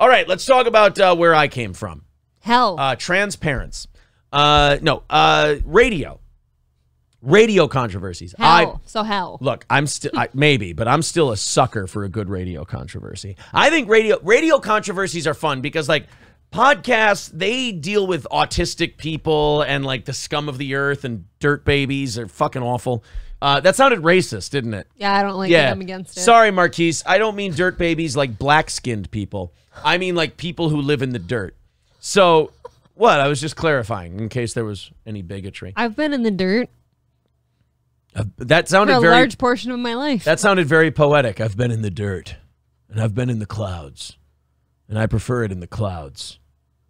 All right, let's talk about where I came from. Hell. Trans parents. Radio. Radio controversies. Hell. Hell. Look, I'm still a sucker for a good radio controversy. I think radio controversies are fun because, like, podcasts, they deal with autistic people and, like, the scum of the earth and dirt babies. They're fucking awful. That sounded racist, didn't it? Yeah, I don't like it. I'm against it. Sorry, Marquise. I don't mean dirt babies like black-skinned people. I mean, like, people who live in the dirt. So, what? I was just clarifying in case there was any bigotry. I've been in the dirt. That sounded very... For a large portion of my life. That sounded very poetic. I've been in the dirt. And I've been in the clouds. And I prefer it in the clouds.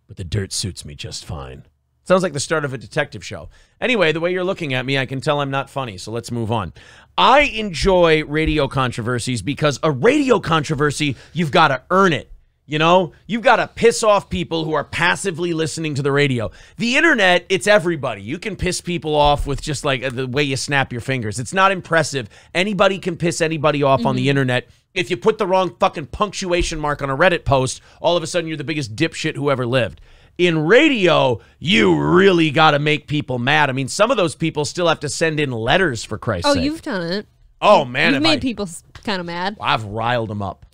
But the dirt suits me just fine. Sounds like the start of a detective show. Anyway, the way you're looking at me, I can tell I'm not funny, so let's move on. I enjoy radio controversies because a radio controversy, you've got to earn it. You know, you've got to piss off people who are passively listening to the radio. The internet, it's everybody. You can piss people off with just like the way you snap your fingers. It's not impressive. Anybody can piss anybody off on the internet. If you put the wrong fucking punctuation mark on a Reddit post, all of a sudden you're the biggest dipshit who ever lived. In radio, you really got to make people mad. I mean, some of those people still have to send in letters, for Christ's sake. Oh, you've done it. Oh, man. You've made people kind of mad. I've riled them up.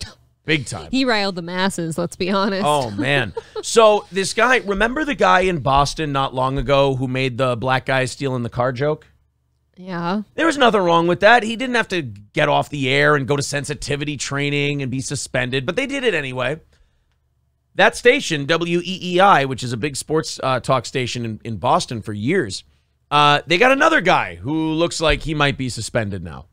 Big time. He riled the masses, let's be honest. Oh, man. So this guy, remember the guy in Boston not long ago who made the black guy stealing the car joke? Yeah. There was nothing wrong with that. He didn't have to get off the air and go to sensitivity training and be suspended, but they did it anyway. That station, WEEI, which is a big sports talk station in Boston for years, they got another guy who looks like he might be suspended now.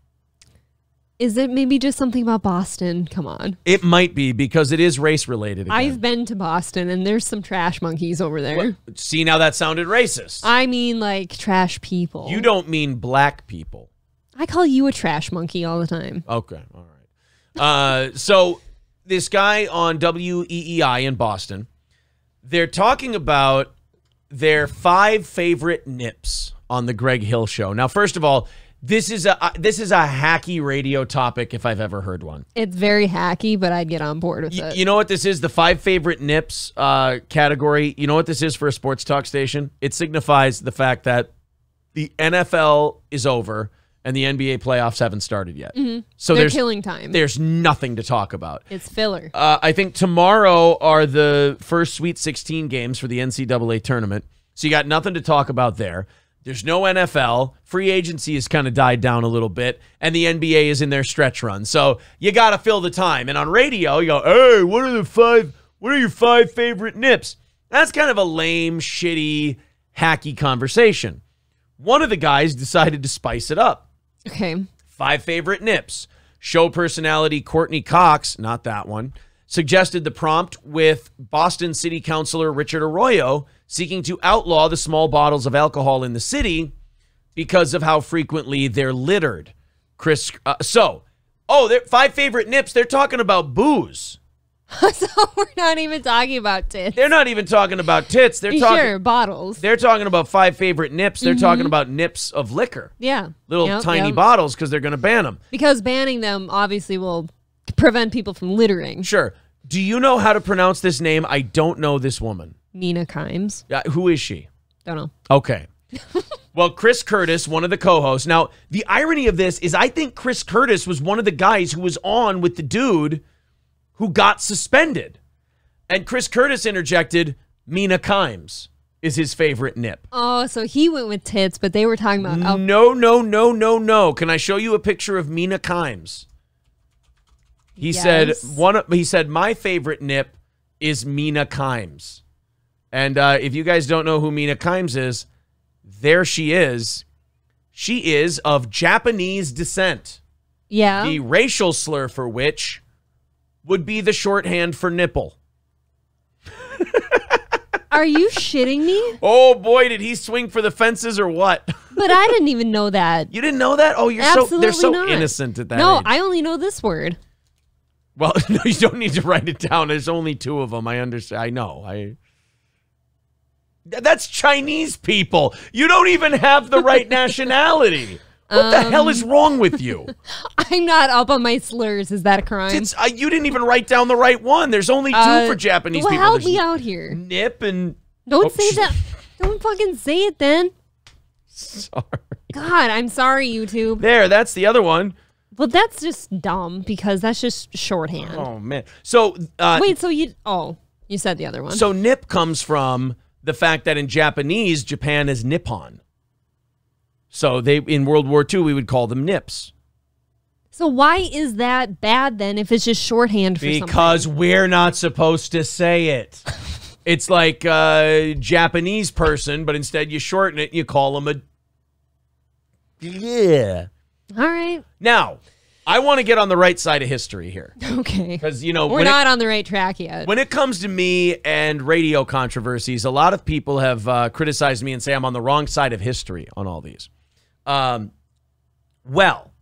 Is it maybe just something about Boston? Come on. It might be because it is race-related. I've been to Boston, and there's some trash monkeys over there. What? See, now that sounded racist. I mean, like, trash people. You don't mean black people. I call you a trash monkey all the time. Okay, all right. So... This guy on WEEI in Boston, they're talking about their 5 favorite nips on the Greg Hill show. Now, first of all, this is a hacky radio topic if I've ever heard one. It's very hacky, but I'd get on board with it. You know what this is? The 5 favorite nips category. You know what this is for a sports talk station? It signifies the fact that the NFL is over. And the NBA playoffs haven't started yet. So they're killing time. There's nothing to talk about. It's filler. I think tomorrow are the first Sweet 16 games for the NCAA tournament. So you got nothing to talk about there. There's no NFL. Free agency has kind of died down a little bit. And the NBA is in their stretch run. So you got to fill the time. And on radio, you go, hey, what are your 5 favorite nips? That's kind of a lame, shitty, hacky conversation. One of the guys decided to spice it up. Okay. 5 favorite nips. Show personality Courtney Cox, not that one, suggested the prompt with Boston City Councilor Richard Arroyo seeking to outlaw the small bottles of alcohol in the city because of how frequently they're littered. So, 5 favorite nips. They're talking about booze. So we're not even talking about tits. They're not even talking about tits. They're talking bottles. They're talking about 5 favorite nips. They're talking about nips of liquor. Yeah. Little tiny bottles because they're going to ban them. Because banning them obviously will prevent people from littering. Sure. Do you know how to pronounce this name? I don't know this woman. Mina Kimes. Who is she? Don't know. Okay. Well, Chris Curtis, one of the co-hosts. Now, the irony of this is I think Chris Curtis was one of the guys who was on with the dude who got suspended. And Chris Curtis interjected, Mina Kimes is his favorite nip. Oh, so he went with tits, but they were talking about... No. Can I show you a picture of Mina Kimes? He said, my favorite nip is Mina Kimes. And if you guys don't know who Mina Kimes is, there she is. She is of Japanese descent. Yeah. The racial slur for which... would be the shorthand for nipple. Are you shitting me? Oh, boy, did he swing for the fences or what? But I didn't even know that. You didn't know that? Oh, you're Absolutely not. Innocent at that age. I only know this word. Well, no, you don't need to write it down. There's only 2 of them. I understand. I know. That's Chinese people. You don't even have the right nationality. What the hell is wrong with you? I'm not up on my slurs. Is that a crime? You didn't even write down the right one. There's only two for Japanese people. Help me out here. Nip and... Don't say that. Don't fucking say it then. Sorry. God, I'm sorry, YouTube. There, that's the other one. Well, that's just dumb because that's just shorthand. Oh, man. So... wait, so you... Oh, you said the other one. So nip comes from the fact that in Japanese, Japan is Nippon. So they in World War II, we would call them nips. So why is that bad then if it's just shorthand for something? Because we're not supposed to say it. It's like a Japanese person, but instead you shorten it and you call them a... Yeah. All right. Now, I want to get on the right side of history here. Okay. Because, you know, we're not on the right track yet. When it comes to me and radio controversies, a lot of people have criticized me and say I'm on the wrong side of history on all these. Well,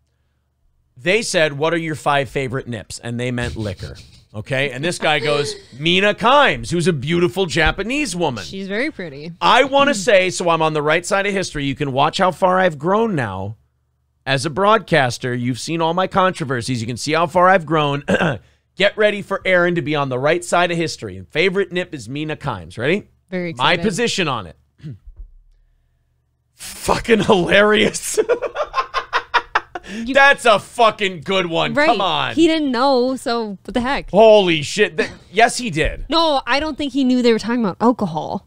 they said, what are your 5 favorite nips? And they meant liquor. Okay. And this guy goes, Mina Kimes, who's a beautiful Japanese woman. She's very pretty. I want to say, so I'm on the right side of history. You can watch how far I've grown now. As a broadcaster, you've seen all my controversies. You can see how far I've grown. Get ready for Aaron to be on the right side of history. Favorite nip is Mina Kimes. Ready? Very excited. My position on it. Fucking hilarious. That's a fucking good one. Right. Come on. He didn't know, so what the heck? Holy shit. Yes, he did. No, I don't think he knew they were talking about alcohol.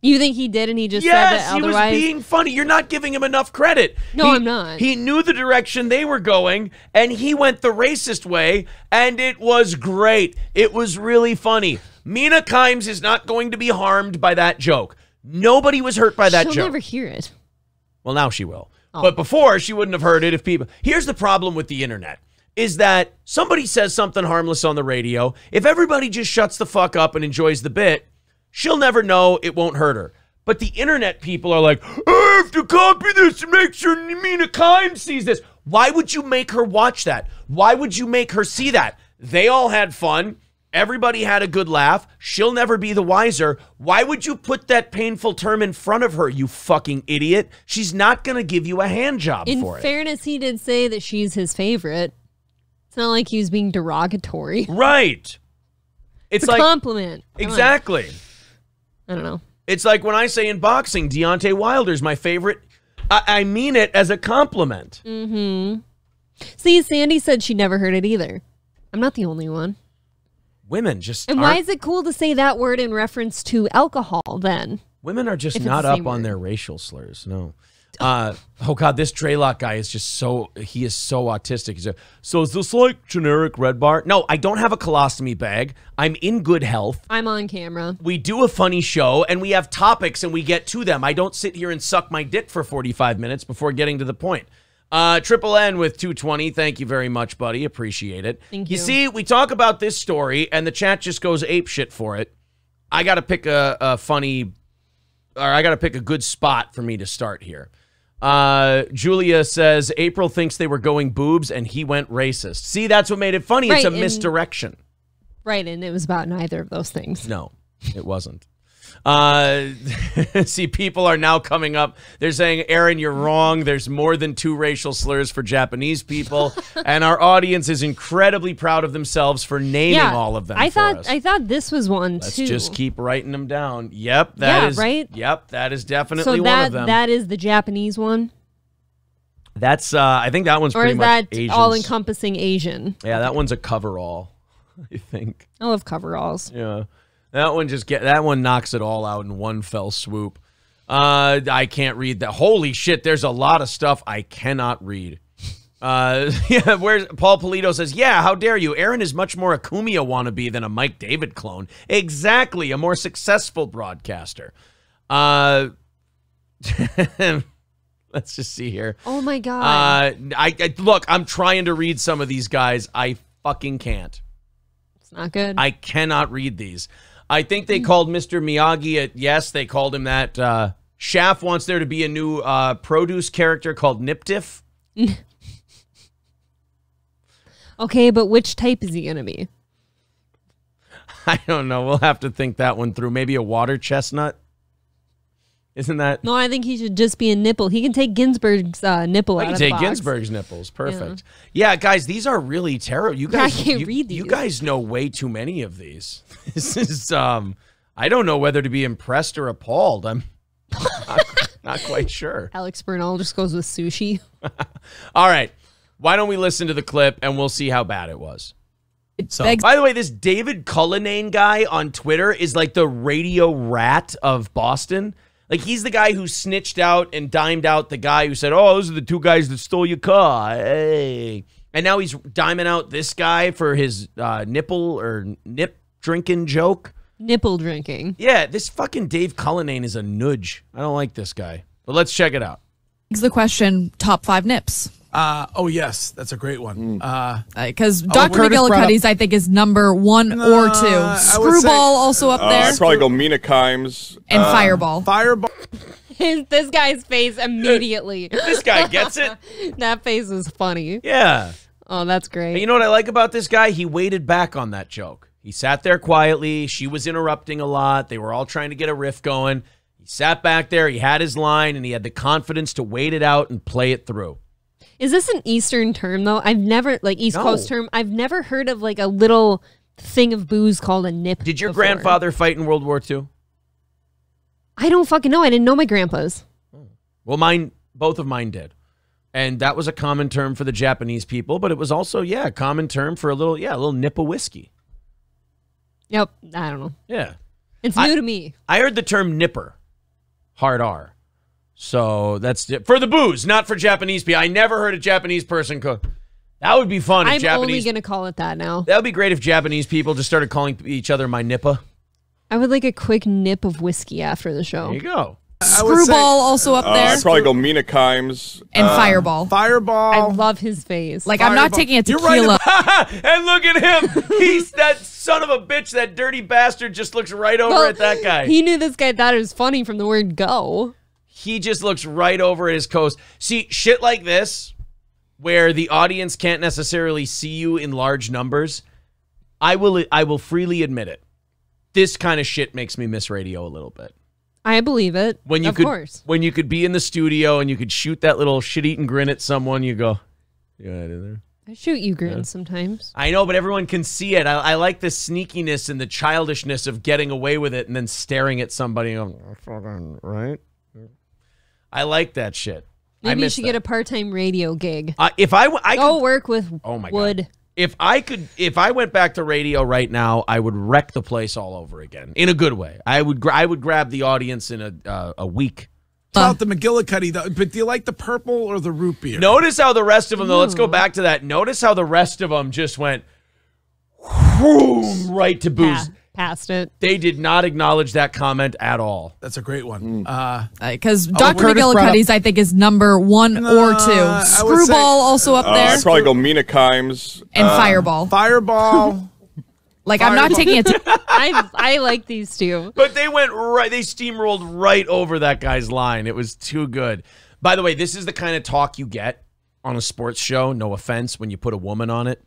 You think he did and he just said that otherwise? Yes, he was being funny. You're not giving him enough credit. No, I'm not. He knew the direction they were going, and he went the racist way, and it was great. It was really funny. Mina Kimes is not going to be harmed by that joke. Nobody was hurt by that joke. She'll never hear it. Well, now she will. Oh. But before, she wouldn't have heard it if people... Here's the problem with the internet, is that somebody says something harmless on the radio. If everybody just shuts the fuck up and enjoys the bit... She'll never know. It won't hurt her. But the internet people are like, I have to copy this and make sure Mina Kimes sees this. Why would you make her watch that? Why would you make her see that? They all had fun. Everybody had a good laugh. She'll never be the wiser. Why would you put that painful term in front of her, you fucking idiot? She's not going to give you a hand job for it. In fairness, he did say that she's his favorite. It's not like he was being derogatory. Right. It's like a compliment. Exactly. I don't know. It's like when I say in boxing, Deontay Wilder's my favorite. I mean it as a compliment. Mm-hmm. See, Sandy said she never heard it either. I'm not the only one. Women just And why is it cool to say that word in reference to alcohol then? Women are just not up on their racial slurs. No. Oh, God, this Treylock guy is just so, he is so autistic. He's like, so is this like generic red bar? No, I don't have a colostomy bag. I'm in good health. I'm on camera. We do a funny show and we have topics and we get to them. I don't sit here and suck my dick for 45 minutes before getting to the point. Triple N with 220. Thank you very much, buddy. Appreciate it. Thank you. You see, we talk about this story and the chat just goes apeshit for it. I got to pick a funny, or I got to pick a good spot for me to start here. Julia says, April thinks they were going boobs and he went racist. See, that's what made it funny. Right, it's a misdirection. Right, and it was about neither of those things. No, it wasn't. See, people are now coming up. They're saying, Aaron, you're wrong. There's more than 2 racial slurs for Japanese people. And our audience is incredibly proud of themselves for naming all of them I thought this was one, too. Let's just keep writing them down. Yep, that is right. Yep, that is definitely one of them. That is the Japanese one? That's, I think that one's pretty much Asian. Or is that all-encompassing Asian? Yeah, that one's a coverall, I think. I love coveralls. Yeah. That one just knocks it all out in one fell swoop. I can't read that. Holy shit! There's a lot of stuff I cannot read. Yeah, where's Paul Polito says, yeah, how dare you? Aaron is much more a Kumia wannabe than a Mike David clone. Exactly, a more successful broadcaster. Let's just see here. Oh my god! I look. I'm trying to read some of these guys. I fucking can't. It's not good. I cannot read these. I think they called Mr. Miyagi yes, they called him that. Shaft wants there to be a new produce character called Niptiff. Okay, but which type is he going to be? I don't know. We'll have to think that one through. Maybe a water chestnut? Isn't that? No, I think he should just be a nipple. He can take Ginsburg's nipple out of the box. Ginsburg's nipples. Perfect. Yeah, yeah, guys, these are really terrible. You guys, I can't read these. You guys know way too many of these. This is, I don't know whether to be impressed or appalled. I'm not quite sure. Alex Bernal just goes with sushi. All right. Why don't we listen to the clip and we'll see how bad it was. So, by the way, this David Cullinane guy on Twitter is like the radio rat of Boston. Like, he's the guy who snitched out and dimed out the guy who said, oh, those are the two guys that stole your car. Hey. And now he's diming out this guy for his nipple or nip drinking joke. Nipple drinking. Yeah, this fucking Dave Cullinane is a nudge. I don't like this guy. But let's check it out. Begs the question, top 5 nips. Oh, yes. That's a great one. Because Dr. McGillicuddy's, I think, is #1 or 2. Screwball also up there. I'd probably go Mina Kimes. And Fireball. Fireball. This guy's face immediately. This guy gets it. That face is funny. Yeah. Oh, that's great. And you know what I like about this guy? He waited back on that joke. He sat there quietly. She was interrupting a lot. They were all trying to get a riff going. He sat back there. He had his line, and he had the confidence to wait it out and play it through. Is this an Eastern term, though? I've never, like, East Coast term. I've never heard of, like, a little thing of booze called a nip. Did your grandfather fight in World War II? I don't fucking know. I didn't know my grandpa's. Well, mine, both of mine did. And that was a common term for the Japanese people, but it was also, yeah, a common term for a little nip of whiskey. Yep. I don't know. Yeah. It's new to me. I heard the term nipper. Hard R. So that's it. For the booze, not for Japanese people. I never heard a Japanese person cook. That would be fun. I'm only going to call it that now. That would be great if Japanese people just started calling each other my nippa. I would like a quick nip of whiskey after the show. There you go. Screwball also up there. I'd probably go Mina Kimes. And Fireball. Fireball. I love his face. Like, Fireball. I'm not taking a tequila. And look at him. He's that son of a bitch. That dirty bastard just looks right over at that guy. He knew this guy thought it was funny from the word go. He just looks right over at his coast. See, shit like this, where the audience can't necessarily see you in large numbers, I will freely admit it. This kind of shit makes me miss radio a little bit. I believe it. When you When you could be in the studio and you could shoot that little shit-eating grin at someone, you go, you out of there. I shoot you grins sometimes. I know, but everyone can see it. I like the sneakiness and the childishness of getting away with it and then staring at somebody and going, right? I like that shit. Maybe you should get a part-time radio gig. If I could work with wood. If I went back to radio right now, I would wreck the place all over again in a good way. I would grab the audience in a week. About the McGillicuddy, though, but do you like the purple or the root beer? Notice how the rest of them though. Let's go back to that. Notice how the rest of them just went whoom, right to booze. Yeah. Past it. They did not acknowledge that comment at all. That's a great one. Because Dr. McGillicuddy's, I think, is #1 or 2. Screwball also up there. I'd probably go Mina Kimes. And Fireball. Fireball. Like, Fireball. I'm not taking it. I like these two. But they went right, they steamrolled right over that guy's line. It was too good. By the way, this is the kind of talk you get on a sports show, no offense, when you put a woman on it.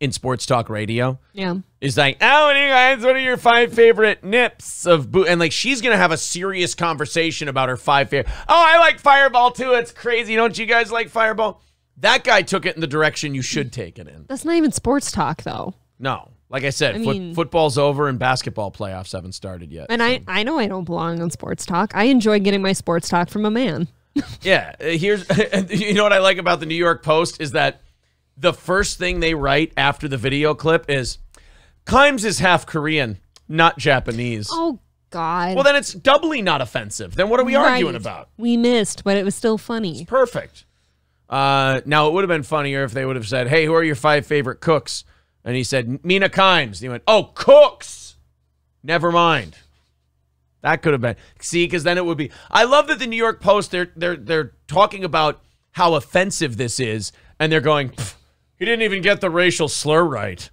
In sports talk radio. Yeah. Is like, oh, you guys, what are your 5 favorite nips of boo? And like, she's going to have a serious conversation about her 5 favorite. Oh, I like Fireball too. It's crazy. Don't you guys like Fireball? That guy took it in the direction you should take it in. That's not even sports talk though. No. Like I said, football's over and basketball playoffs haven't started yet. And so. I know I don't belong on sports talk. I enjoy getting my sports talk from a man. Yeah. You know what I like about the New York Post is that the first thing they write after the video clip is, Kimes is half Korean, not Japanese. Oh, God. Well, then it's doubly not offensive. Then what are we arguing about? We missed, but it was still funny. It's perfect. Now, it would have been funnier if they would have said, hey, who are your 5 favorite cooks? And he said, Mina Kimes. And he went, oh, cooks. Never mind. That could have been. See, because then it would be. I love that the New York Post, they're talking about how offensive this is. And they're going, pfft. He didn't even get the racial slur right.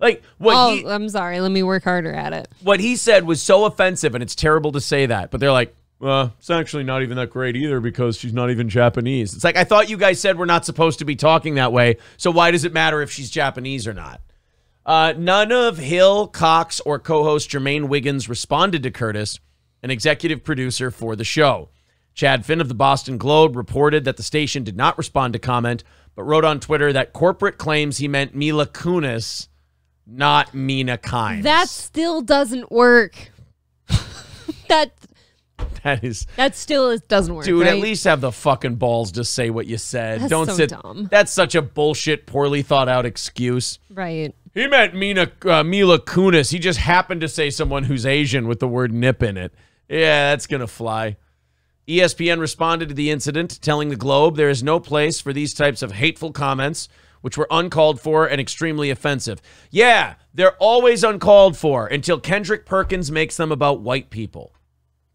Like what? I'm sorry. Let me work harder at it. What he said was so offensive, and it's terrible to say that. But they're like, it's actually not even that great either because she's not even Japanese. It's like, I thought you guys said we're not supposed to be talking that way. So why does it matter if she's Japanese or not? None of Hill, Cox, or co-host Jermaine Wiggins responded to Curtis, an executive producer for the show. Chad Finn of the Boston Globe reported that the station did not respond to comment, but wrote on Twitter that corporate claims he meant Mila Kunis, not Mina Kimes. That still doesn't work. That still doesn't work. Dude, right? At least have the fucking balls to say what you said. That's so dumb. That's such a bullshit, poorly thought out excuse. Right. He meant Mila Kunis. He just happened to say someone who's Asian with the word nip in it. Yeah, that's gonna fly. ESPN responded to the incident, telling the Globe there is no place for these types of hateful comments, which were uncalled for and extremely offensive. Yeah, they're always uncalled for until Kendrick Perkins makes them about white people.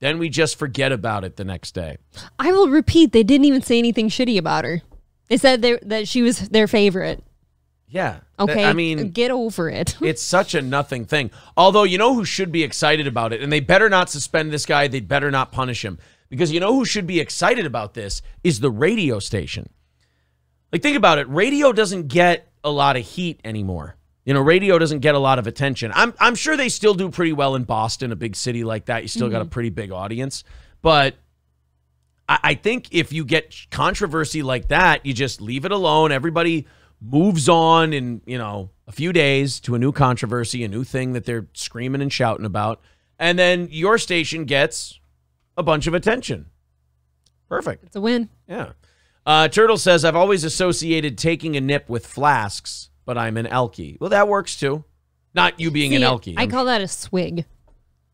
Then we just forget about it the next day. I will repeat, they didn't even say anything shitty about her. They said that she was their favorite. Yeah. Okay. I mean, get over it. It's such a nothing thing. Although, you know who should be excited about it? And they better not suspend this guy. They better not punish him. Because you know who should be excited about this is the radio station. Like, think about it. Radio doesn't get a lot of heat anymore. You know, radio doesn't get a lot of attention. I'm sure they still do pretty well in Boston, a big city like that. You still got a pretty big audience. But I think if you get controversy like that, you just leave it alone. Everybody moves on in, you know, a few days to a new controversy, a new thing that they're screaming and shouting about. And then your station gets a bunch of attention. Perfect. It's a win. Yeah. Turtle says, I've always associated taking a nip with flasks, but I'm an Elkie. Well, that works too. Not you being an Elkie. I call that a swig.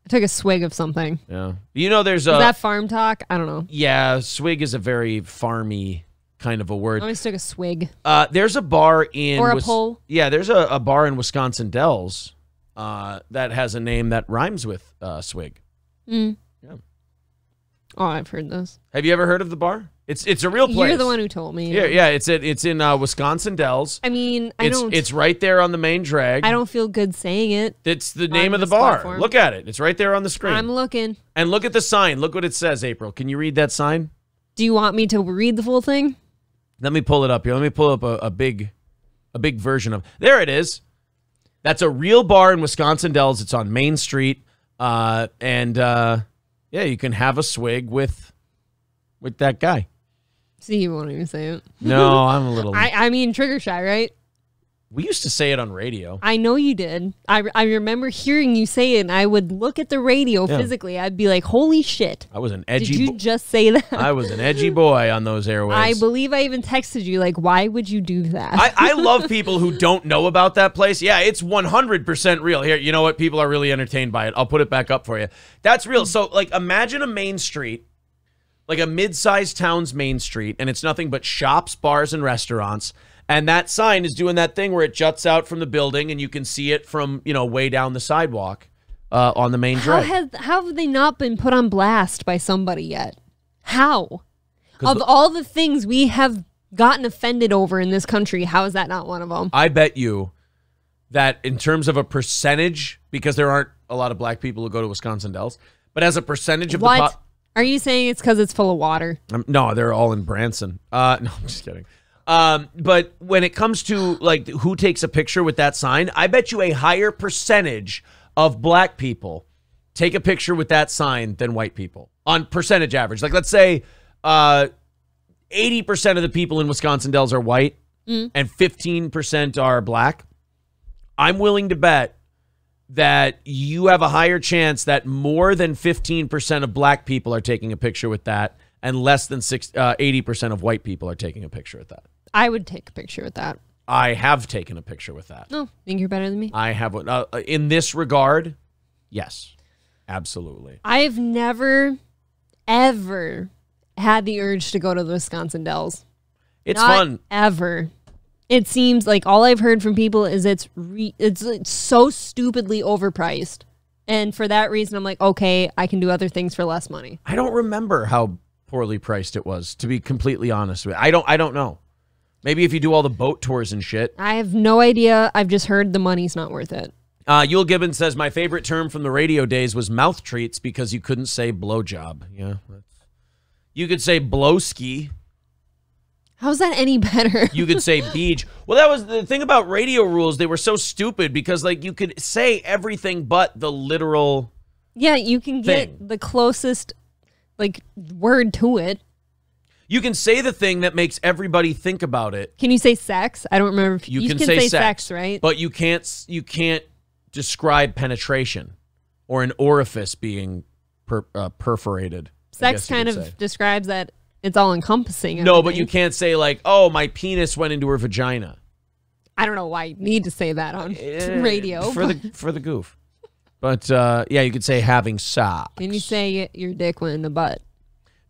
I took a swig of something. Yeah. You know, there's a... Is that farm talk? I don't know. Yeah, swig is a very farmy kind of a word. I always took a swig. There's a bar in... Or a pole. Yeah, there's a bar in Wisconsin Dells that has a name that rhymes with swig. Mm. Yeah. Oh, I've heard this. Have you ever heard of the bar? It's a real place. You're the one who told me. Yeah, yeah. It's in Wisconsin Dells. I mean, it's right there on the main drag. I don't feel good saying it. It's the name of the bar. Platform. Look at it. It's right there on the screen. I'm looking. And look at the sign. Look what it says, April. Can you read that sign? Do you want me to read the full thing? Let me pull it up here. Let me pull up a big version of. There it is. That's a real bar in Wisconsin Dells. It's on Main Street. Yeah, you can have a swig with that guy. See, you won't even say it. No, I'm a little... I mean, trigger shy, right? We used to say it on radio. I know you did. I remember hearing you say it, and I would look at the radio physically. I'd be like, holy shit. I was an edgy boy. Did you just say that? I was an edgy boy on those airwaves. I believe I even texted you, like, why would you do that? I love people who don't know about that place. Yeah, it's 100% real. Here, you know what? People are really entertained by it. I'll put it back up for you. That's real. So, like, imagine a main street, like a mid-sized town's main street, and it's nothing but shops, bars, and restaurants. And that sign is doing that thing where it juts out from the building and you can see it from, you know, way down the sidewalk on the main drag. How have they not been put on blast by somebody yet? How? Of all the things we have gotten offended over in this country, how is that not one of them? I bet you that in terms of a percentage, because there aren't a lot of black people who go to Wisconsin Dells, but as a percentage of the... Are you saying it's because it's full of water? No, they're all in Branson. No, I'm just kidding. But when it comes to, like, who takes a picture with that sign, I bet you a higher percentage of black people take a picture with that sign than white people on percentage average. Like, let's say 80% of the people in Wisconsin Dells are white and 15% are black. I'm willing to bet that you have a higher chance that more than 15% of black people are taking a picture with that and less than 80% of white people are taking a picture with that. I would take a picture with that. I have taken a picture with that. No, think you're better than me? I have. In this regard, yes, absolutely. I've never, ever had the urge to go to the Wisconsin Dells. It's not fun. Ever. It seems like all I've heard from people is it's so stupidly overpriced. And for that reason, I'm like, okay, I can do other things for less money. I don't remember how poorly priced it was, to be completely honest with you. I don't know. Maybe if you do all the boat tours and shit. I have no idea. I've just heard the money's not worth it. Yule Gibbons says, my favorite term from the radio days was mouth treats because you couldn't say blowjob. Yeah. You could say blowski. How's that any better? You could say beach. Well, that was the thing about radio rules. They were so stupid because, like, you could say everything but the literal Yeah, you can get the closest word to it. You can say the thing that makes everybody think about it. Can you say sex? I don't remember. If you can say sex, right? But you can't. You can't describe penetration or an orifice being perforated. Sex kind of describes that. It's all encompassing. No, but you can't say like, "Oh, my penis went into her vagina." I don't know why you need to say that on radio for the goof. But yeah, you could say having sex. Can you say your dick went in the butt?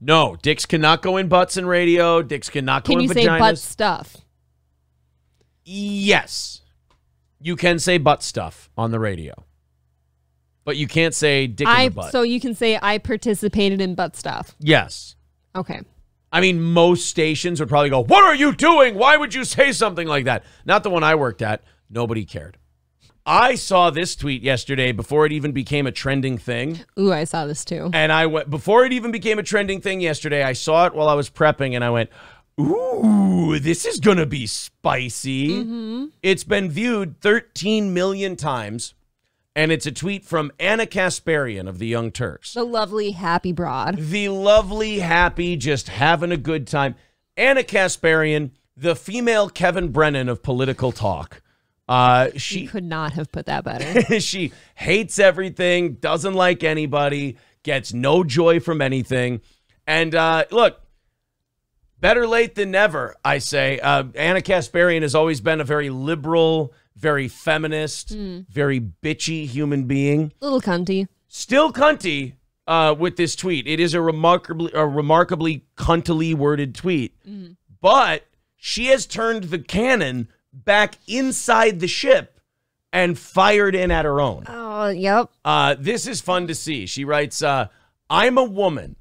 No, dicks cannot go in butts in radio. Dicks cannot go in vaginas. Can you say butt stuff? Yes. You can say butt stuff on the radio. But you can't say dick in the butt. So you can say I participated in butt stuff. Yes. Okay. I mean, most stations would probably go, "What are you doing? Why would you say something like that?" Not the one I worked at. Nobody cared. I saw this tweet yesterday before it even became a trending thing. Ooh, I saw this too. And I went, before it even became a trending thing yesterday, I saw it while I was prepping and I went, "Ooh, this is going to be spicy." Mm-hmm. It's been viewed 13 million times. And it's a tweet from Anna Kasparian of the Young Turks. The lovely, happy broad. The lovely, happy, just having a good time. Anna Kasparian, the female Kevin Brennan of political talk. She could not have put that better. She hates everything, doesn't like anybody, gets no joy from anything. And look, better late than never, I say. Anna Kasparian has always been a very liberal, very feminist, very bitchy human being. Little cunty. Still cunty with this tweet. It is a remarkably cuntily worded tweet. But she has turned the cannon back inside the ship and fired in at her own. Oh, yep. This is fun to see. She writes, "I'm a woman.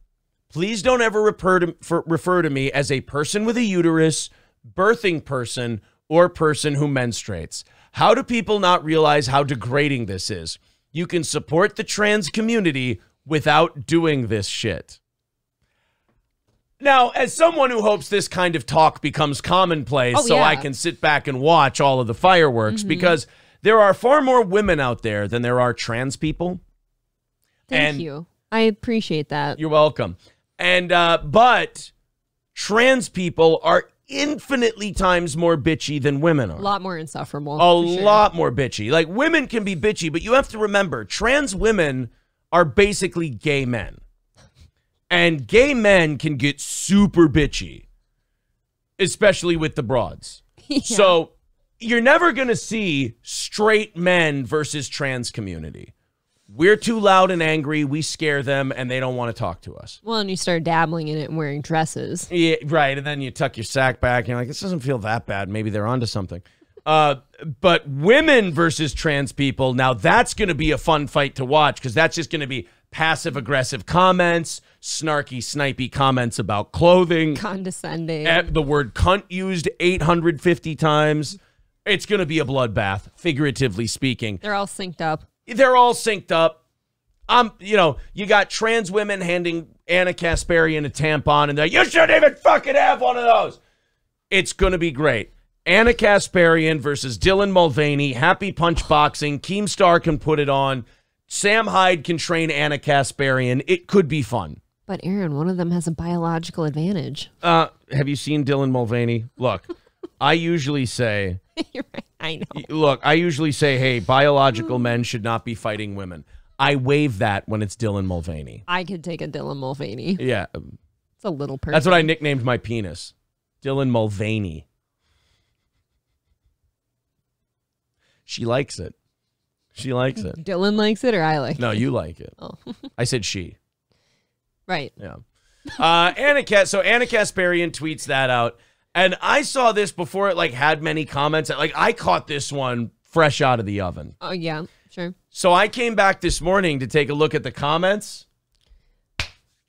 Please don't ever refer to me as a person with a uterus, birthing person, or person who menstruates. How do people not realize how degrading this is? You can support the trans community without doing this shit." Now, as someone who hopes this kind of talk becomes commonplace I can sit back and watch all of the fireworks, because there are far more women out there than there are trans people. Thank you. I appreciate that. You're welcome. And but trans people are infinitely times more bitchy than women are. A lot more insufferable. A lot more bitchy. Like, women can be bitchy, but you have to remember, trans women are basically gay men. And gay men can get super bitchy, especially with the broads. Yeah. So you're never going to see straight men versus trans community. We're too loud and angry. We scare them, and they don't want to talk to us. Well, and you start dabbling in it and wearing dresses. Yeah, right. And then you tuck your sack back, and you're like, this doesn't feel that bad. Maybe they're onto something. But women versus trans people, now that's going to be a fun fight to watch, because that's just going to be passive-aggressive comments, snarky, snipey comments about clothing. Condescending. The word cunt used 850 times. It's going to be a bloodbath, figuratively speaking. They're all synced up. They're all synced up. You know, you got trans women handing Anna Kasparian a tampon, and they're like, "You shouldn't even fucking have one of those." It's going to be great. Anna Kasparian versus Dylan Mulvaney. Happy punch boxing. Keemstar can put it on. Sam Hyde can train Anna Kasparian. It could be fun. But Aaron, one of them has a biological advantage. Have you seen Dylan Mulvaney? Look, I usually say... You're right. I know. Look, I usually say, hey, biological men should not be fighting women. I waive that when it's Dylan Mulvaney. I could take a Dylan Mulvaney. Yeah. It's a little person. That's what I nicknamed my penis. Dylan Mulvaney. She likes it. She likes it. Dylan likes it or I like it? No, you like it. Oh. I said she. Right. Yeah. So Anna Kasparian tweets that out. And I saw this before it, like, had many comments. Like, I caught this one fresh out of the oven. Oh, yeah, sure. So I came back this morning to take a look at the comments.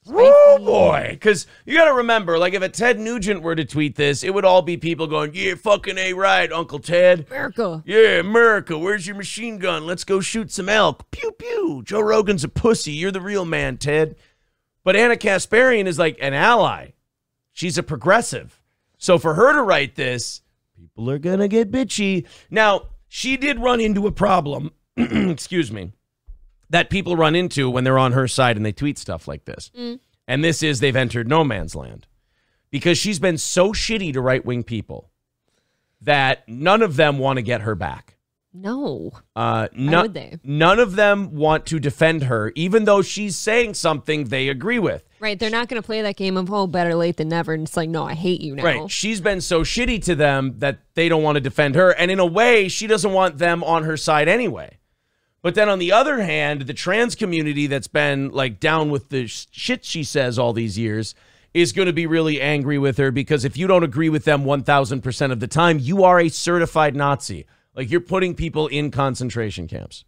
Oh, boy. Because you got to remember, like, if a Ted Nugent were to tweet this, it would all be people going, yeah, fucking A right, Uncle Ted. America. Yeah, America. Where's your machine gun? Let's go shoot some elk. Pew, pew. Joe Rogan's a pussy. You're the real man, Ted. But Anna Kasparian is, like, an ally. She's a progressive. So for her to write this, people are going to get bitchy. Now, she did run into a problem. Excuse me. that people run into when they're on her side and they tweet stuff like this. Mm. And this is, they've entered no man's land. Because she's been so shitty to right-wing people that none of them want to get her back. No. Why would they? None of them want to defend her, even though she's saying something they agree with. Right, they're not going to play that game of, oh, better late than never, and it's like, no, I hate you now. Right, she's been so shitty to them that they don't want to defend her, and in a way, she doesn't want them on her side anyway. But then on the other hand, the trans community that's been like down with the shit she says all these years is going to be really angry with her, because if you don't agree with them 1,000% of the time, you are a certified Nazi. Like, you're putting people in concentration camps.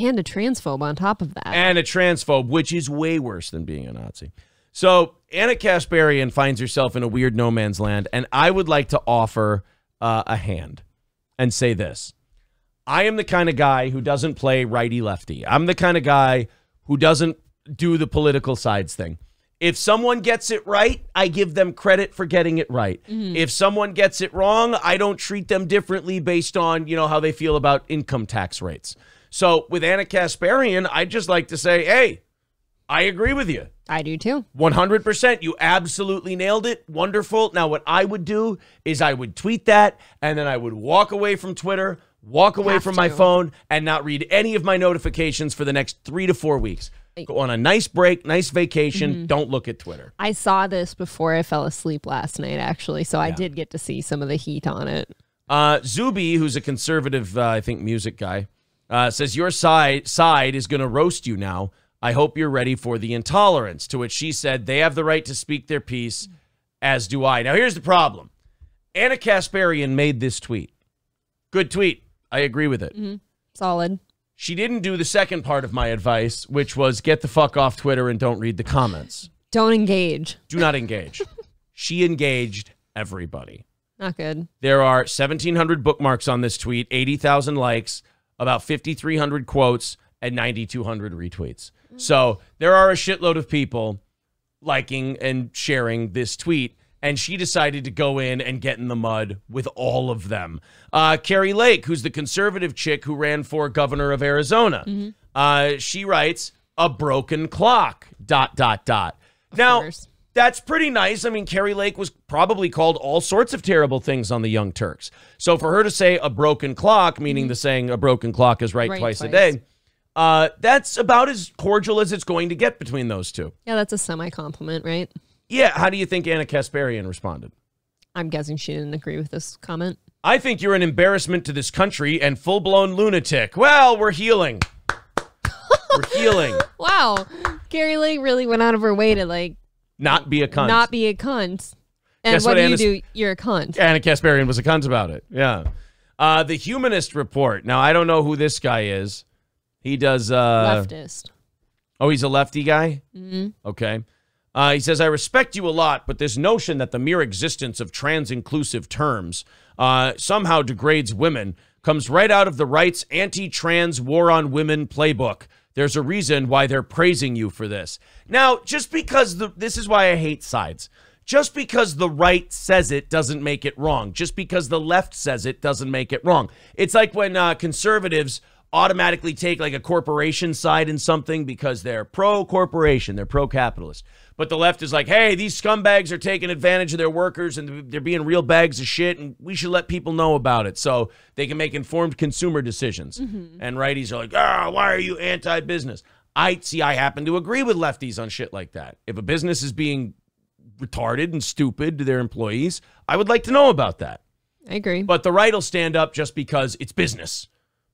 And a transphobe on top of that. And a transphobe, which is way worse than being a Nazi. So Anna Kasparian finds herself in a weird no man's land, and I would like to offer a hand and say this. I am the kind of guy who doesn't play righty-lefty. I'm the kind of guy who doesn't do the political sides thing. If someone gets it right, I give them credit for getting it right. Mm-hmm. If someone gets it wrong, I don't treat them differently based on, you know, how they feel about income tax rates. So with Anna Kasparian, I'd just like to say, hey, I agree with you. I do too. 100%. You absolutely nailed it. Wonderful. Now, what I would do is I would tweet that, and then I would walk away from Twitter, walk away from my phone, and not read any of my notifications for the next 3 to 4 weeks. Go on a nice break, nice vacation. Mm-hmm. Don't look at Twitter. I saw this before I fell asleep last night, actually, so yeah. I did get to see some of the heat on it. Zuby, who's a conservative, I think, music guy, says, your side is going to roast you now. I hope you're ready for the intolerance. To which she said, they have the right to speak their piece, as do I. Now, here's the problem. Anna Kasparian made this tweet. Good tweet. I agree with it. Mm-hmm. Solid. She didn't do the second part of my advice, which was get the fuck off Twitter and don't read the comments. Don't engage. Do not engage. She engaged everybody. Not good. There are 1,700 bookmarks on this tweet, 80,000 likes, about 5,300 quotes, and 9,200 retweets. So there are a shitload of people liking and sharing this tweet. And she decided to go in and get in the mud with all of them. Carrie Lake, who's the conservative chick who ran for governor of Arizona. Mm-hmm. She writes, a broken clock, ... Now, that's pretty nice. I mean, Carrie Lake was probably called all sorts of terrible things on the Young Turks. So for her to say a broken clock, meaning the saying a broken clock is right twice a day, that's about as cordial as it's going to get between those two. Yeah, that's a semi-compliment, right? Yeah, how do you think Anna Kasparian responded? I'm guessing she didn't agree with this comment. I think you're an embarrassment to this country and full-blown lunatic. Well, we're healing. We're healing. Wow. Carrie Lake really went out of her way to, like... Not be a cunt. Not be a cunt. And guess what do you do? You're a cunt. Anna Kasparian was a cunt about it, yeah. The Humanist Report. Now, I don't know who this guy is. He does... leftist. Oh, he's a lefty guy? Mm-hmm. Okay. He says, I respect you a lot, but this notion that the mere existence of trans-inclusive terms somehow degrades women comes right out of the right's anti-trans war on women playbook. There's a reason why they're praising you for this. Now, just because this is why I hate sides. Just because the right says it doesn't make it wrong. Just because the left says it doesn't make it wrong. It's like when conservatives automatically take like a corporation side in something because they're pro-corporation, they're pro-capitalist. But the left is like, hey, these scumbags are taking advantage of their workers and they're being real bags of shit, and we should let people know about it so they can make informed consumer decisions. Mm-hmm. And righties are like, ah, why are you anti-business? I happen to agree with lefties on shit like that. If a business is being retarded and stupid to their employees, I would like to know about that. I agree. But the right will stand up just because it's business.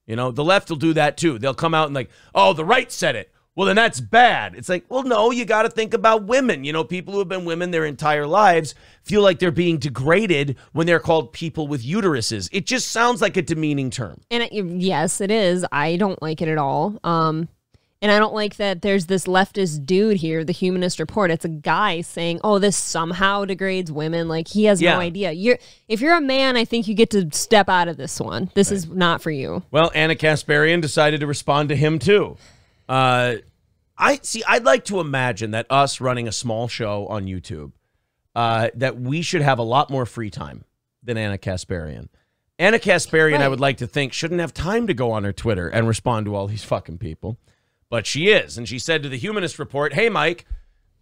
You know, the left will do that too. They'll come out and like, oh, the right said it. Well, then that's bad. It's like, well, no, you got to think about women. You know, people who have been women their entire lives feel like they're being degraded when they're called people with uteruses. It just sounds like a demeaning term. And yes, it is. I don't like it at all. And I don't like that there's this leftist dude here, the Humanist Report. It's a guy saying, oh, this somehow degrades women. Like, he has no idea. If you're a man, I think you get to step out of this one. This is not for you. Well, Anna Kasparian decided to respond to him, too. I'd like to imagine that us running a small show on YouTube, that we should have a lot more free time than Anna Kasparian. Anna Kasparian, I would like to think, shouldn't have time to go on her Twitter and respond to all these fucking people. but she is. And she said to the Humanist Report, hey, Mike,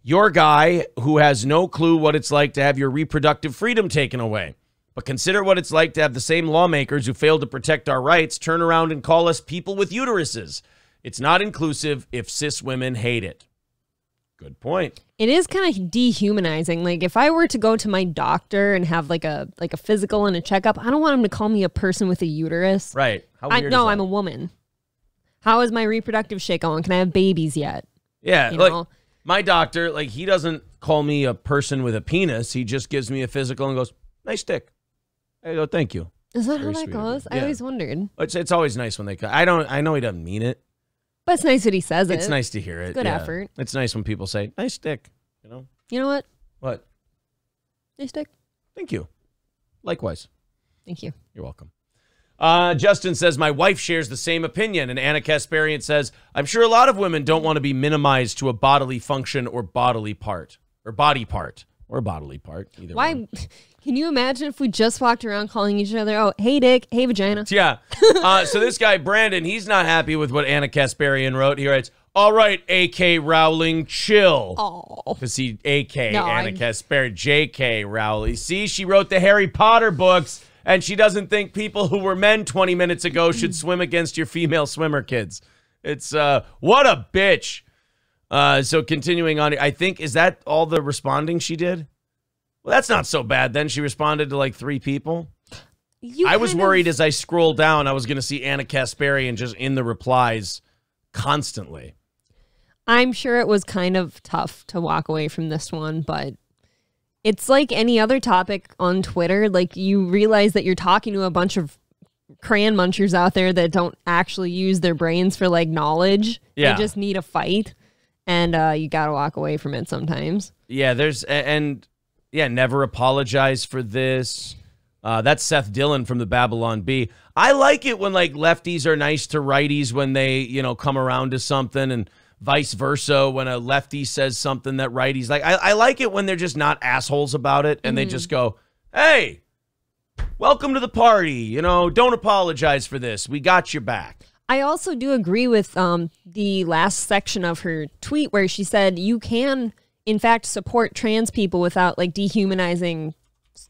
you're a guy who has no clue what it's like to have your reproductive freedom taken away. But consider what it's like to have the same lawmakers who fail to protect our rights turn around and call us people with uteruses. It's not inclusive if cis women hate it. Good point. It is kind of dehumanizing. Like, if I were to go to my doctor and have like a physical and a checkup, I don't want him to call me a person with a uterus. Right. How weird is that? I'm a woman. How is my reproductive shit going? Can I have babies yet? Yeah. You know? My doctor, like, he doesn't call me a person with a penis. He just gives me a physical and goes, nice dick. I go, thank you. Is that how that goes? Yeah. I always wondered. It's always nice when they come. I know he doesn't mean it. But it's nice that he says it. It's nice to hear it. It's good effort. It's nice when people say, nice dick, you know? You know what? What? Nice dick. Thank you. Likewise. Thank you. You're welcome. Justin says, my wife shares the same opinion. And Anna Kasparian says, I'm sure a lot of women don't want to be minimized to a bodily function or bodily part. Or body part. Or bodily part. Either way. Can you imagine if we just walked around calling each other, oh, hey, dick, hey, vagina? Yeah. So this guy, Brandon, he's not happy with what Anna Kasparian wrote. He writes, all right, A.K. Rowling, chill. Oh. Because he, A.K., no, Anna Kasparian, J.K. Rowling. See, she wrote the Harry Potter books, and she doesn't think people who were men 20 minutes ago should swim against your female swimmer kids. It's, what a bitch. So continuing on, I think, is that all the responding she did? Well, that's not so bad. Then she responded to like 3 people. I was worried as I scrolled down, I was going to see Anna Kasparian just in the replies constantly. I'm sure it was kind of tough to walk away from this one, but it's like any other topic on Twitter. Like, you realize that you're talking to a bunch of crayon munchers out there that don't actually use their brains for like knowledge. Yeah. They just need a fight, and you got to walk away from it sometimes. Yeah, yeah, never apologize for this. That's Seth Dillon from the Babylon Bee. I like it when, like, lefties are nice to righties when they, you know, come around to something, and vice versa when a lefty says something that righties like. I like it when they're just not assholes about it, and they just go, hey, welcome to the party. You know, don't apologize for this. We got your back. I also do agree with the last section of her tweet where she said you can, in fact, support trans people without, like, dehumanizing,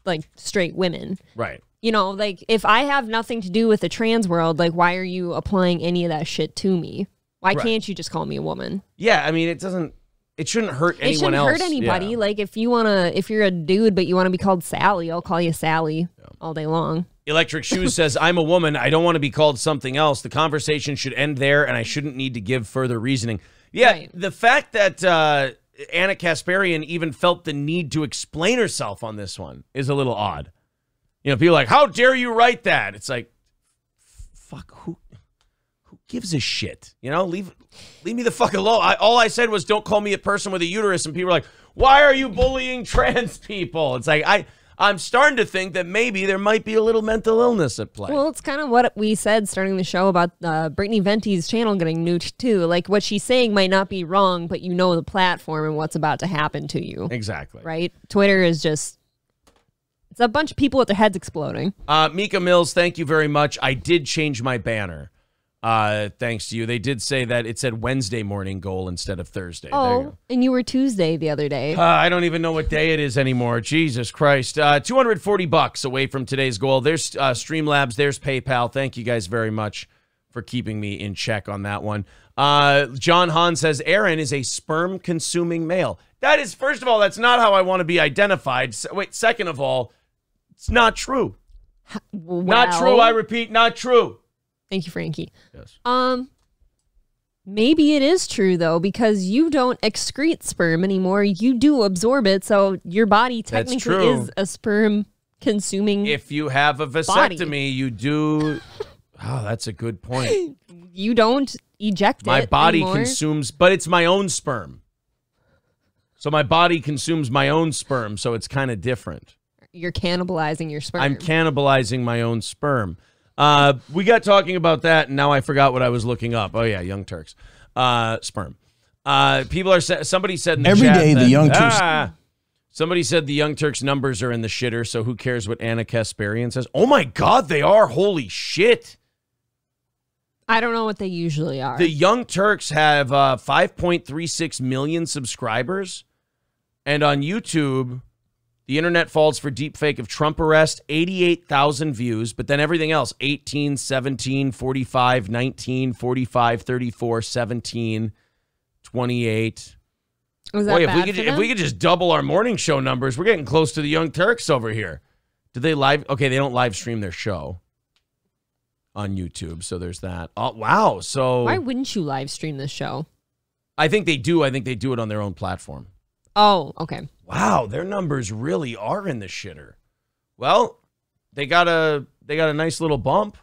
like, straight women. Right. You know, like, if I have nothing to do with the trans world, like, why are you applying any of that shit to me? Why can't you just call me a woman? Yeah, I mean, it doesn't, it shouldn't hurt anyone else. It shouldn't hurt anybody. Yeah. Like, if you want to, if you're a dude but you want to be called Sally, I'll call you Sally all day long. Electric Shoes says, I'm a woman. I don't want to be called something else. The conversation should end there, and I shouldn't need to give further reasoning. Yeah, the fact that, Anna Kasparian even felt the need to explain herself on this one is a little odd. You know, people are like, how dare you write that? It's like, fuck, who gives a shit? You know, leave me the fuck alone. All I said was, don't call me a person with a uterus. And people are like, why are you bullying trans people? It's like, I'm starting to think that maybe there might be a little mental illness at play. Well, it's kind of what we said starting the show about Brittany Venti's channel getting nuked, too. Like, what she's saying might not be wrong, but you know the platform and what's about to happen to you. Exactly. Right? Twitter is just, it's a bunch of people with their heads exploding. Mika Mills, thank you very much. I did change my banner. Thanks to you. They did say that it said Wednesday morning goal instead of Thursday. Oh, you and you were Tuesday the other day. I don't even know what day it is anymore. Jesus Christ. $240 away from today's goal. There's Streamlabs. There's PayPal. Thank you guys very much for keeping me in check on that one. John Hahn says, Aaron is a sperm consuming male. That is, first of all, that's not how I want to be identified. Wait, second of all, it's not true. Well, not true. I repeat, not true. Thank you, Frankie. Yes. Maybe it is true, though, because you don't excrete sperm anymore. You do absorb it, so your body technically is a sperm-consuming. If you have a vasectomy, you do. Oh, that's a good point. You don't eject it anymore. My body consumes, but it's my own sperm. So my body consumes my own sperm, so it's kind of different. You're cannibalizing your sperm. I'm cannibalizing my own sperm. We got talking about that, and now I forgot what I was looking up. Oh, yeah, Young Turks. Sperm. People are... Somebody said in the chat... Every day, the Young Turks... somebody said the Young Turks numbers are in the shitter, so who cares what Anna Kasparian says? Oh, my God, they are. Holy shit. I don't know what they usually are. The Young Turks have 5.36 million subscribers. And on YouTube, the internet falls for deepfake of Trump arrest, 88,000 views. But then everything else, 18, 17, 45, 19, 45, 34, 17, 28. Was that bad for them? If we could just double our morning show numbers, we're getting close to the Young Turks over here. Do they live? Okay, they don't live stream their show on YouTube, so there's that. Oh, wow. So why wouldn't you live stream this show? I think they do. I think they do it on their own platform. Oh, okay. Wow, their numbers really are in the shitter. Well, they got a nice little bump,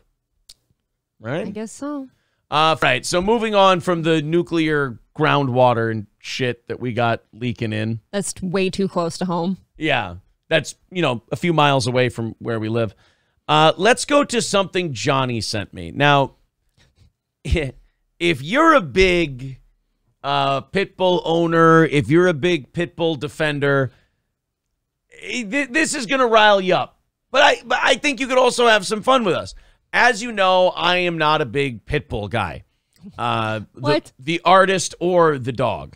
right? I guess so. Right. So moving on from the nuclear groundwater and shit that we got leaking in. That's way too close to home. Yeah, that's, you know, a few miles away from where we live. Let's go to something Johnny sent me. Now, if you're a big pit bull owner, if you're a big pit bull defender, this is going to rile you up. But I think you could also have some fun with us. As you know, I am not a big pit bull guy. What? The artist or the dog.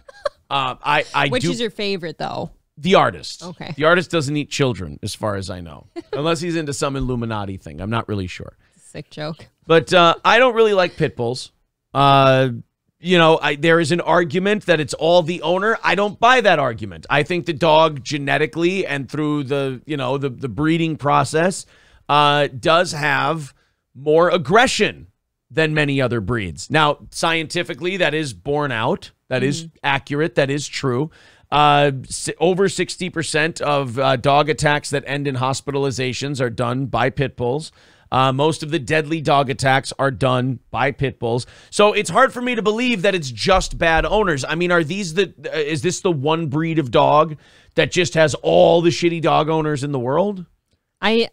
Which is your favorite, though? The artist. Okay. The artist doesn't eat children, as far as I know, unless he's into some Illuminati thing. I'm not really sure. Sick joke. But I don't really like pit bulls. You know, there is an argument that it's all the owner. I don't buy that argument. I think the dog genetically and through the, you know, the breeding process does have more aggression than many other breeds. Now, scientifically, that is borne out. That is accurate. That is true. Over 60% of dog attacks that end in hospitalizations are done by pit bulls. Most of the deadly dog attacks are done by pit bulls. So it's hard for me to believe that it's just bad owners. I mean, are these is this the one breed of dog that just has all the shitty dog owners in the world? I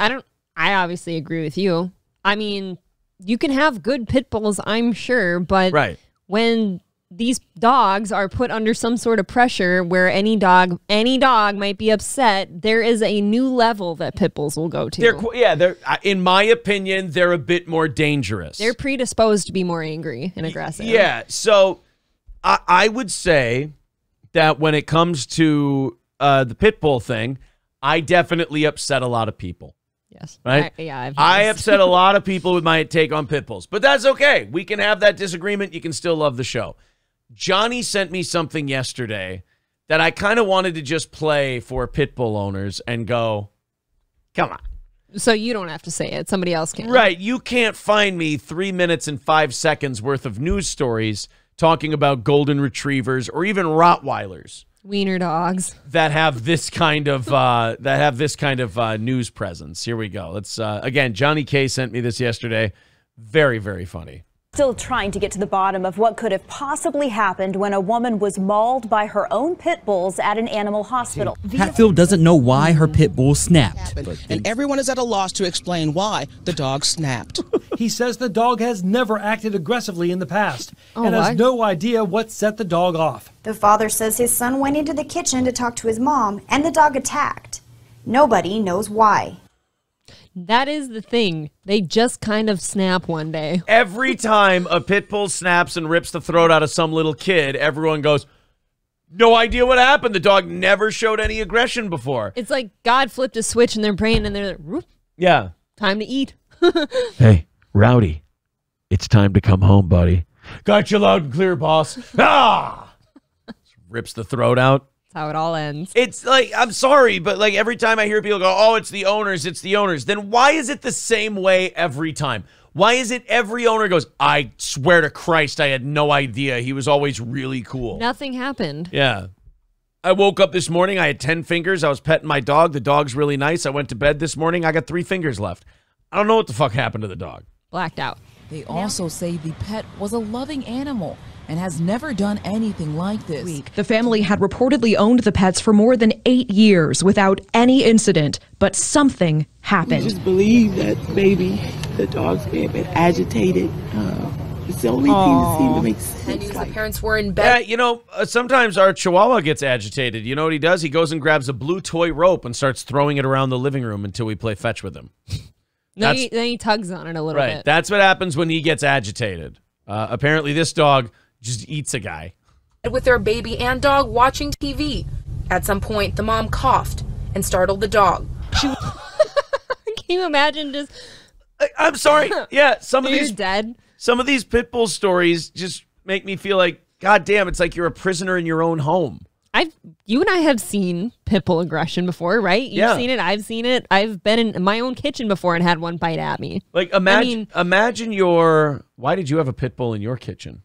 obviously agree with you. I mean, you can have good pit bulls, I'm sure, but when these dogs are put under some sort of pressure where any dog might be upset, there is a new level that pit bulls will go to. They're, in my opinion, they're a bit more dangerous. They're predisposed to be more angry and aggressive. Yeah, so I would say that when it comes to the pit bull thing, I definitely upset a lot of people. Yes. Right? I upset a lot of people with my take on pit bulls, but that's okay. We can have that disagreement. You can still love the show. Johnny sent me something yesterday that I kind of wanted to just play for pit bull owners and go, come on. So you don't have to say it. Somebody else can. Right. You can't find me 3 minutes and 5 seconds worth of news stories talking about golden retrievers or even Rottweilers. Wiener dogs that have this kind of news presence. Here we go. Let's again, Johnny K sent me this yesterday. Very, very funny. Still trying to get to the bottom of what could have possibly happened when a woman was mauled by her own pit bulls at an animal hospital. Hatfield doesn't know why her pit bull snapped. And everyone is at a loss to explain why the dog snapped. He says the dog has never acted aggressively in the past and has no idea what set the dog off. The father says his son went into the kitchen to talk to his mom and the dog attacked. Nobody knows why. That is the thing. They just kind of snap one day. Every time a pit bull snaps and rips the throat out of some little kid, everyone goes, no idea what happened. The dog never showed any aggression before. It's like God flipped a switch in their brain and they're like, whoop. Yeah. Time to eat. Hey, Rowdy, it's time to come home, buddy. Got you loud and clear, boss. Ah! Rips the throat out. How it all ends. It's like, I'm sorry, but like every time I hear people go, oh, it's the owners, it's the owners. Then why is it the same way every time? Why is it every owner goes, I swear to Christ, I had no idea. He was always really cool. Nothing happened. Yeah. I woke up this morning. I had 10 fingers. I was petting my dog. The dog's really nice. I went to bed this morning. I got 3 fingers left. I don't know what the fuck happened to the dog. Blacked out. They also say the pet was a loving animal and has never done anything like this. The family had reportedly owned the pets for more than 8 years without any incident, but something happened. We just believe that maybe the dogs may have been agitated. It's the only thing that seemed to make sense. And the parents were in bed. Yeah, you know, sometimes our Chihuahua gets agitated. You know what he does? He goes and grabs a blue toy rope and starts throwing it around the living room until we play fetch with him. Then he tugs on it a little bit. That's what happens when he gets agitated. Apparently this dog just eats a guy. With their baby and dog watching TV. At some point, the mom coughed and startled the dog. She Can you imagine just... I'm sorry. Yeah, some of these... dead. Some of these pit bull stories just make me feel like, God damn, it's like you're a prisoner in your own home. You and I have seen pit bull aggression before, right? You've seen it. I've seen it. I've been in my own kitchen before and had one bite at me. Like, imagine your... Why did you have a pit bull in your kitchen?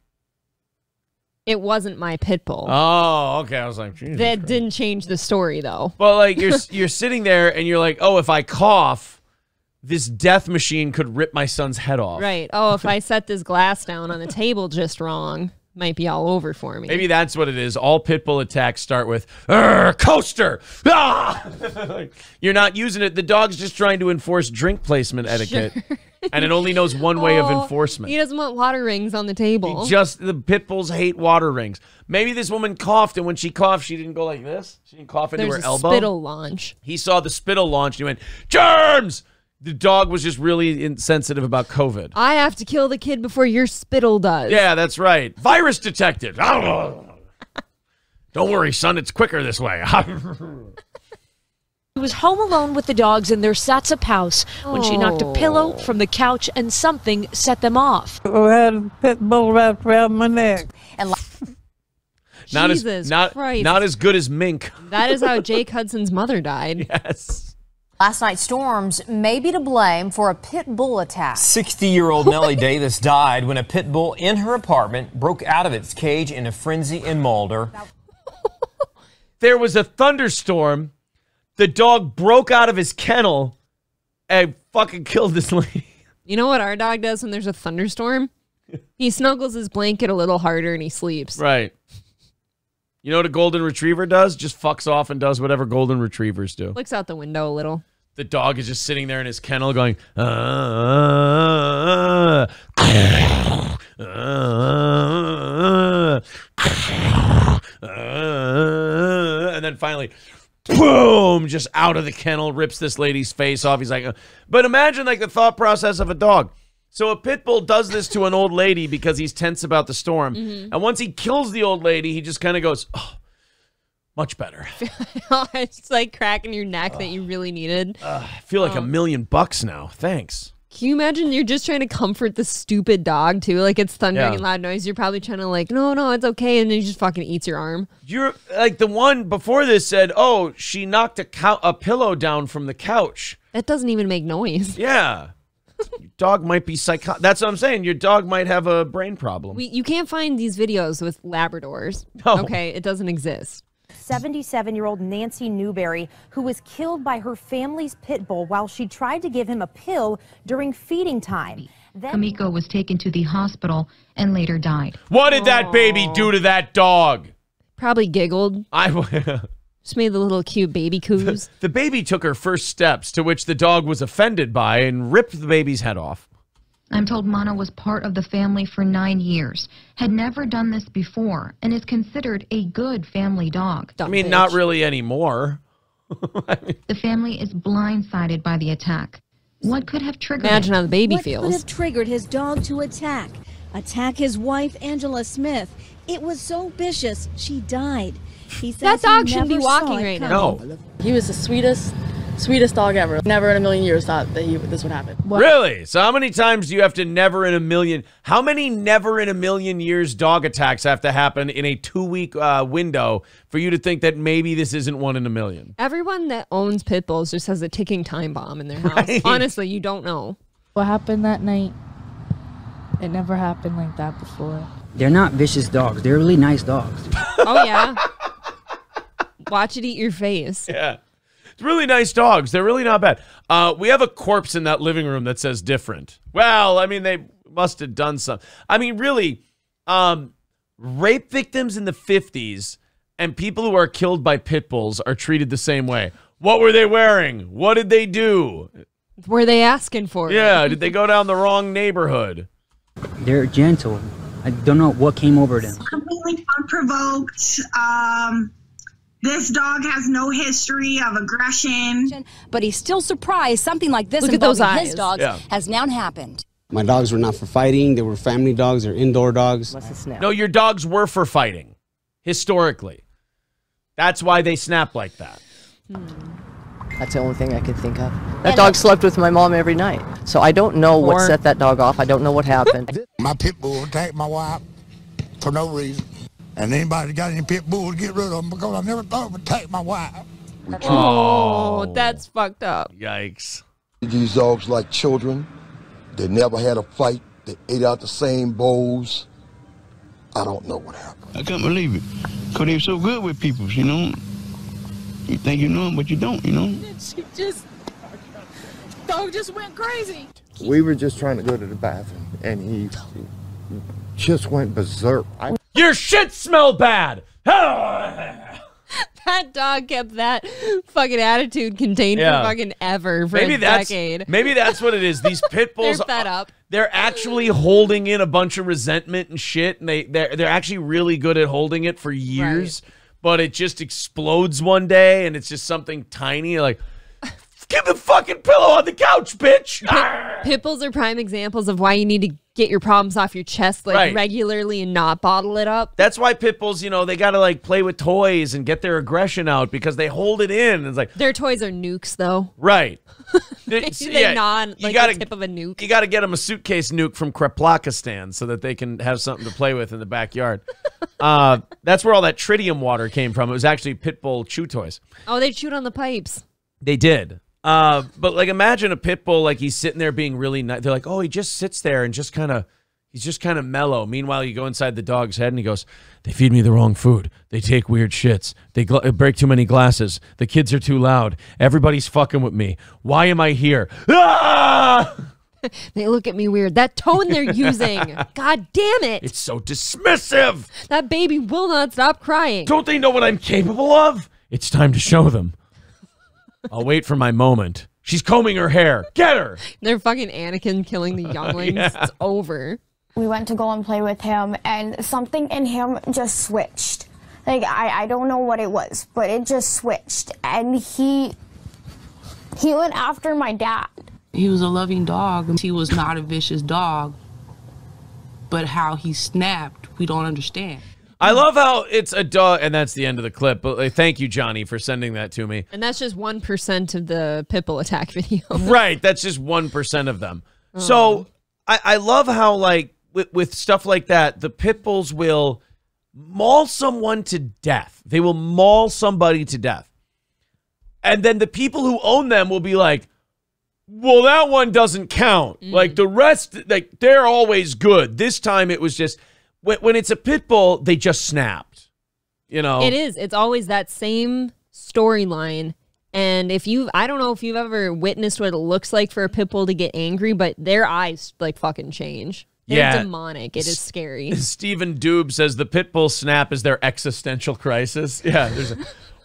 It wasn't my pit bull. Oh, okay. I was like, Jesus Christ. Didn't change the story, though. Well, like, you're sitting there and you're like, oh, if I cough, this death machine could rip my son's head off. Right. Oh, if I set this glass down on the table just wrong... might be all over for me. Maybe that's what it is. All pit bull attacks start with coaster. Ah! You're not using it. The dog's just trying to enforce drink placement etiquette, and it only knows one way of enforcement. He doesn't want water rings on the table. The pit bulls hate water rings. Maybe this woman coughed, and when she coughed, she didn't go like this. She didn't cough into her elbow. Spittle launch. He saw the spittle launch. And he went, germs. The dog was just really insensitive about COVID. I have to kill the kid before your spittle does. Yeah, that's right. Virus detected. Don't worry, son. It's quicker this way. She was home alone with the dogs in their Satsap house when she knocked a pillow from the couch and something set them off. I had a pit bull wrapped around my neck. And not as good as mink. That is how Jake Hudson's mother died. Yes. Last night's storms may be to blame for a pit bull attack. 60-year-old Nellie Davis died when a pit bull in her apartment broke out of its cage in a frenzy in Mulder. There was a thunderstorm. The dog broke out of his kennel and fucking killed this lady. You know what our dog does when there's a thunderstorm? He snuggles his blanket a little harder and he sleeps. Right. You know what a golden retriever does? Just fucks off and does whatever golden retrievers do. Looks out the window a little. The dog is just sitting there in his kennel going, and then finally, boom, just out of the kennel, rips this lady's face off. He's like, but imagine like the thought process of a dog. So a pit bull does this to an old lady because he's tense about the storm. Mm-hmm. And once he kills the old lady, he just kind of goes, oh, much better. It's like cracking your neck that you really needed. I feel like $1,000,000 now. Thanks. Can you imagine you're just trying to comfort the stupid dog, too? Like, it's thundering and loud noise. You're probably trying to, like, no, no, it's okay. And then he just fucking eats your arm. You're like the one before this said, oh, she knocked a pillow down from the couch. That doesn't even make noise. Yeah. Your dog might be psychotic. That's what I'm saying. Your dog might have a brain problem. You can't find these videos with Labradors. No. Okay, it doesn't exist. 77-year-old Nancy Newberry, who was killed by her family's pit bull while she tried to give him a pill during feeding time. Then Kamiko was taken to the hospital and later died. What did that baby do to that dog? Probably giggled. Just made the little cute baby coos. The baby took her first steps, to which the dog was offended by and ripped the baby's head off. I'm told Mana was part of the family for 9 years, had never done this before, and is considered a good family dog. I mean, not really anymore. The family is blindsided by the attack. What could have triggered? Imagine how the baby feels. What could have triggered his dog to attack his wife, Angela Smith? It was so vicious, she died. That dog shouldn't be walking right now. No. He was the sweetest dog ever. Never in a million years thought that this would happen. What? Really? So how many times do you have to how many never in a million years dog attacks have to happen in a 2-week window for you to think that maybe this isn't one in a million? Everyone that owns pit bulls just has a ticking time bomb in their house. Right? Honestly, you don't know. What happened that night? It never happened like that before. They're not vicious dogs. They're really nice dogs. Oh, yeah. Watch it eat your face. Yeah. It's really nice dogs. They're really not bad. We have a corpse in that living room that says different. Well, I mean, they must have done something. I mean, really, rape victims in the 50s and people who are killed by pit bulls are treated the same way. What were they wearing? What did they do? Were they asking for it? Yeah. Did they go down the wrong neighborhood? They're gentle. I don't know what came over them. Completely unprovoked. This dog has no history of aggression. But he's still surprised something like this involving his dogs has now happened. My dogs were not for fighting. They were family dogs. They're indoor dogs. No, your dogs were for fighting, historically. That's why they snap like that. That's the only thing I could think of. That dog slept with my mom every night. So I don't know what set that dog off. I don't know what happened. My pit bull attacked my wife for no reason. And anybody that got any pit bull to get rid of them because I never thought it would attack my wife. Oh, that's fucked up. Yikes. These dogs like children. They never had a fight. They ate out the same bowls. I don't know what happened. I can't believe it. Because they're so good with people, you know. You think you know them, but you don't, you know. She just, dog just went crazy. We were just trying to go to the bathroom, and he just went berserk. Your shit smell bad. That dog kept that fucking attitude contained for fucking ever for a decade. Maybe that's what it is. These pit bulls, they're actually holding in a bunch of resentment and shit, and they're actually really good at holding it for years. Right. But it just explodes one day, and it's just something tiny, like, give the fucking pillow on the couch, bitch! Pit bulls are prime examples of why you need to get your problems off your chest, like, regularly and not bottle it up. That's why pit bulls, you know, they gotta, like, play with toys and get their aggression out, because they hold it in. It's like, their toys are nukes, though. Right. they non, like, the tip of a nuke. You gotta get them a suitcase nuke from Kreplakistan so that they can have something to play with in the backyard. That's where all that tritium water came from. It was actually pit bull chew toys. Oh, they chewed on the pipes. They did. But like, imagine a pit bull, like he's sitting there being really nice. They're like, oh, he just sits there and just kind of, he's just kind of mellow. Meanwhile, you go inside the dog's head and he goes, they feed me the wrong food. They take weird shits. They break too many glasses. The kids are too loud. Everybody's fucking with me. Why am I here? Ah! They look at me weird. That tone they're using. God damn it. It's so dismissive. That baby will not stop crying. Don't they know what I'm capable of? It's time to show them. I'll wait for my moment. She's combing her hair. Get her! They're fucking Anakin killing the younglings. It's over. We went to go and play with him, and something in him just switched. Like, I don't know what it was, but it just switched. And he went after my dad. He was a loving dog. He was not a vicious dog. But how he snapped, we don't understand. I love how it's a dog, and that's the end of the clip. But thank you, Johnny, for sending that to me. And that's just 1% of the pit bull attack video. Right, that's just 1% of them. Oh. So I love how, like, with stuff like that, the pit bulls will maul someone to death. They will maul somebody to death. And then the people who own them will be like, well, that one doesn't count. Mm. Like, the rest, like, they're always good. This time it was just... When it's a pit bull, they just snapped, you know? It is. It's always that same storyline. And if you've, I don't know if you've ever witnessed what it looks like for a pit bull to get angry, but their eyes, like, fucking change. They're demonic. It is scary. Stephen Dube says the pit bull snap is their existential crisis. Yeah. There's a,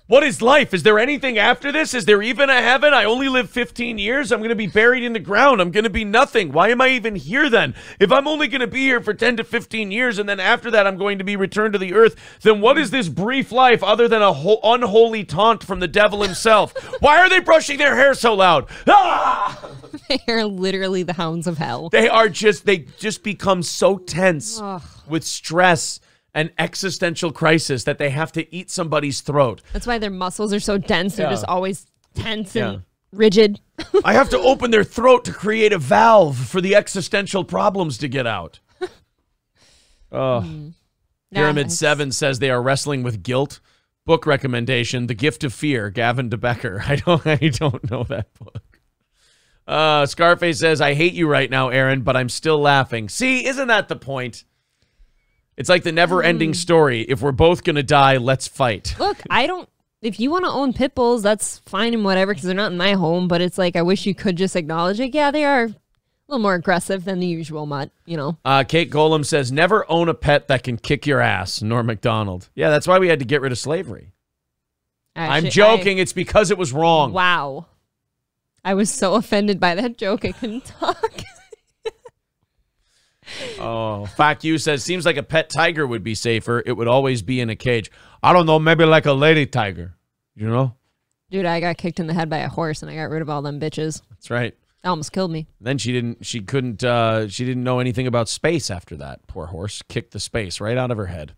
what is life? Is there anything after this? Is there even a heaven? I only live 15 years. I'm going to be buried in the ground. I'm going to be nothing. Why am I even here then? If I'm only going to be here for 10 to 15 years, and then after that I'm going to be returned to the earth, then what is this brief life other than a unholy taunt from the devil himself? Why are they brushing their hair so loud? Ah! They are literally the hounds of hell. They are just, they just become so tense with stress. An existential crisis that they have to eat somebody's throat. That's why their muscles are so dense. They're just always tense and rigid. I have to open their throat to create a valve for the existential problems to get out. Pyramid 7 says they are wrestling with guilt. Book recommendation, The Gift of Fear, Gavin De Becker. I don't know that book. Scarface says, I hate you right now, Aaron, but I'm still laughing. See, isn't that the point? It's like the never-ending story. If we're both going to die, let's fight. Look, I don't... If you want to own pit bulls, that's fine and whatever, because they're not in my home, but it's like, I wish you could just acknowledge it. Yeah, they are a little more aggressive than the usual mutt, you know. Kate Golem says, never own a pet that can kick your ass, Norm McDonald. Yeah, that's why we had to get rid of slavery. Actually, I'm joking. It's because it was wrong. Wow. I was so offended by that joke, I couldn't talk. Oh, Faku says, seems like a pet tiger would be safer. It would always be in a cage. I don't know, maybe like a lady tiger, you know? Dude, I got kicked in the head by a horse and I got rid of all them bitches. That's right. That almost killed me. Then she didn't know anything about space after that. Poor horse. Kicked the space right out of her head.